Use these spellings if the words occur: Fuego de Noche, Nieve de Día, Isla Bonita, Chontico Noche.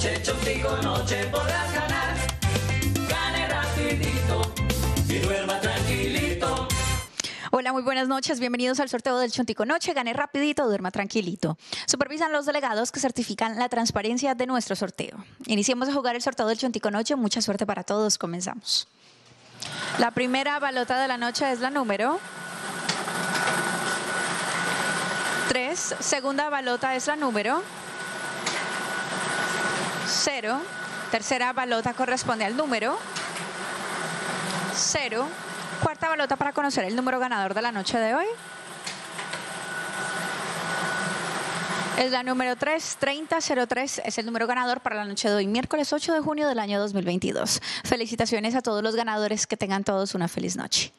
noche, Chontico Noche podrás ganar. Gane rapidito y duerma tranquilito. Hola, muy buenas noches. Bienvenidos al sorteo del Chontico Noche. Gane rapidito, duerma tranquilito. Supervisan los delegados que certifican la transparencia de nuestro sorteo. Iniciemos a jugar el sorteo del Chontico Noche. Mucha suerte para todos. Comenzamos. La primera balota de la noche es la número 3. Segunda balota es la número 0. Tercera balota corresponde al número 0. Cuarta balota para conocer el número ganador de la noche de hoy. Es la número 3, 3003 es el número ganador para la noche de hoy, miércoles 8 de junio del año 2022. Felicitaciones a todos los ganadores, que tengan todos una feliz noche.